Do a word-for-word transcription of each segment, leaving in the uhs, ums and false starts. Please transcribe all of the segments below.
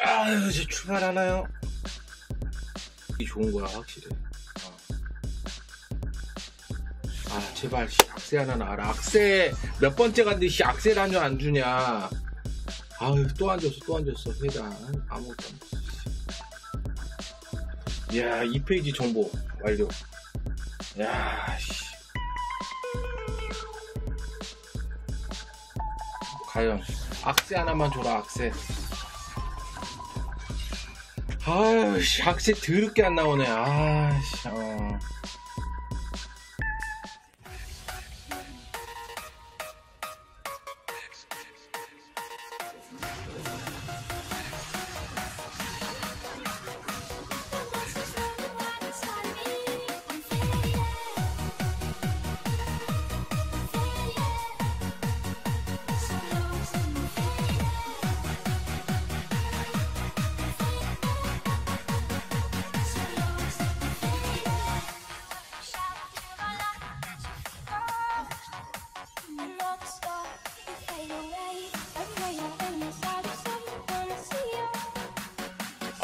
아유, 이제 출발하나요? 이게 좋은 거야, 확실히. 아, 제발, 씨, 악세 하나 나와라. 악세, 몇 번째 갔는데, 씨, 악세를 한 줄 안 주냐. 아유, 또 앉았어, 또 앉았어, 회장. 아무것도 안 줬어. 이야, 이 페이지 정보, 완료. 이야, 씨. 과연, 악세 하나만 줘라, 악세. 아유씨, 악세 더럽게 안 나오네. 아씨, 어.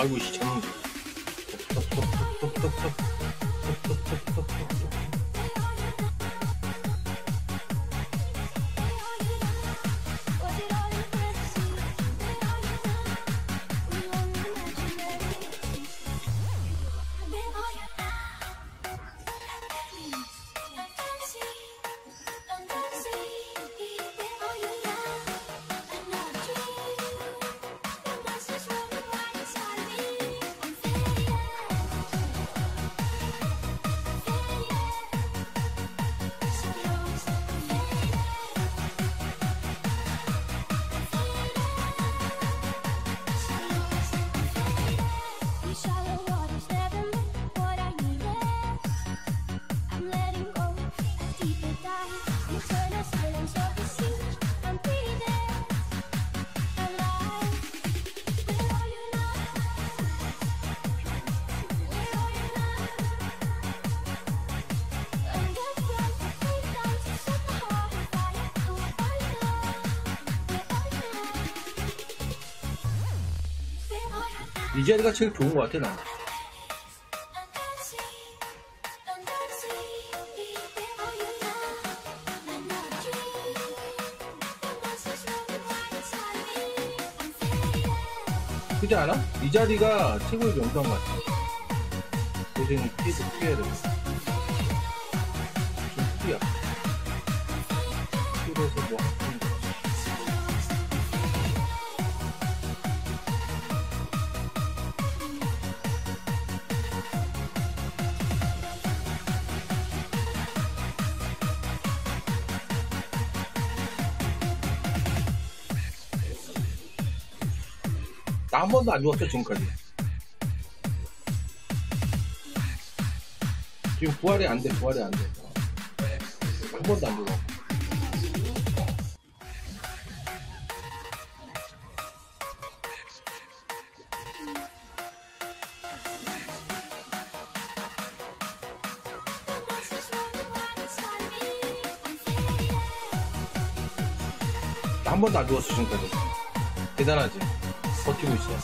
아이고, 씨, 재밌네. 이 자리가 제일 좋은 것 같아, 나. 그렇지 않아? 이 자리가 최고의 명당 같아. 요즘 피드 피해야 돼. 좀 피야. 피해서 뭐 하는 거야? 나 한 번도 안 죽었어, 지금까지. 지금 부활이 안 돼, 부활이 안 돼. 한 번도 안 죽어. 나 한 번도 안 죽었어, 지금까지. 대단하지? 버티고 있어.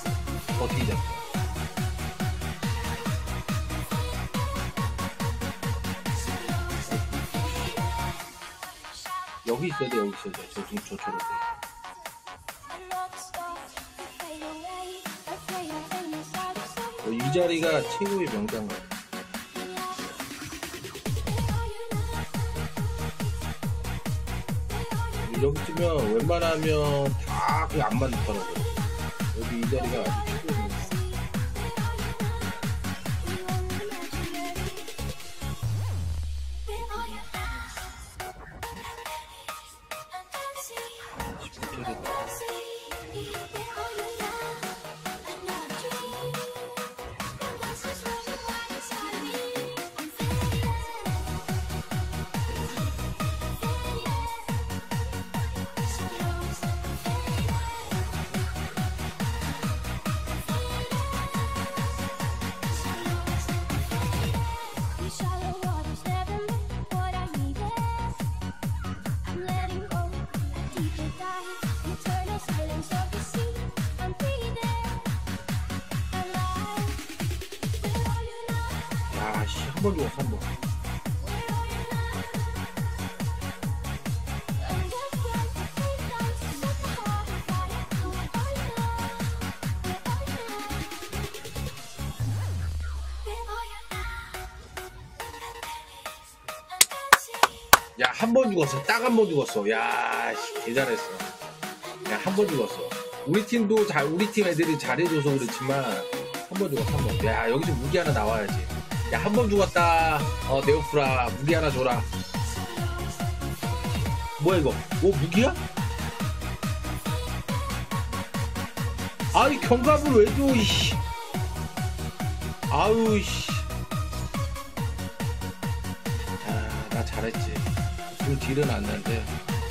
버티자. 여기 있어야 돼, 여기 있어야 돼. 저 지금 저처럼 돼. 어, 이 자리가 최고의 명당 같아. 여기 뛰면 웬만하면 다 그냥 안 맞더라고요. 여기 이 자리가 아주 최고예요. 삼복이야, 삼복. 야, 한 번 죽었어. 딱 한 번 죽었어. 야, 개 잘했어. 야, 한 번 죽었어. 우리 팀도 잘, 우리 팀 애들이 잘해줘서 그렇지만, 한 번 죽었어, 한 번. 야, 여기서 무기 하나 나와야지. 야, 한 번 죽었다. 어, 네오프라. 무기 하나 줘라. 뭐야, 이거? 오, 무기야? 아니, 경갑을 왜 줘, 이씨. 아우, 이씨. 아, 나 잘했지. 그 딜은 안 나는데.